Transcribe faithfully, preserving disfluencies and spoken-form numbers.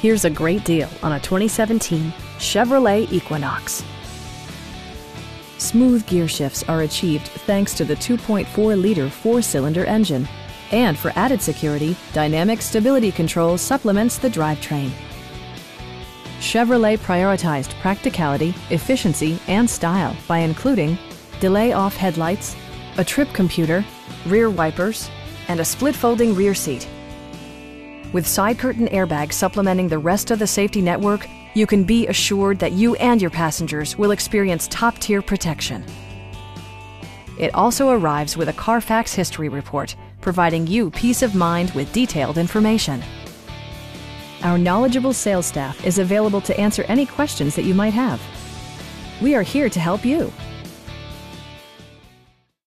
Here's a great deal on a twenty seventeen Chevrolet Equinox. Smooth gear shifts are achieved thanks to the two point four liter four-cylinder engine. And for added security, dynamic stability control supplements the drivetrain. Chevrolet prioritized practicality, efficiency, and style by including delay-off headlights, a trip computer, rear wipers, and a split-folding rear seat. With side curtain airbags supplementing the rest of the safety network, you can be assured that you and your passengers will experience top-tier protection. It also arrives with a Carfax history report, providing you peace of mind with detailed information. Our knowledgeable sales staff is available to answer any questions that you might have. We are here to help you.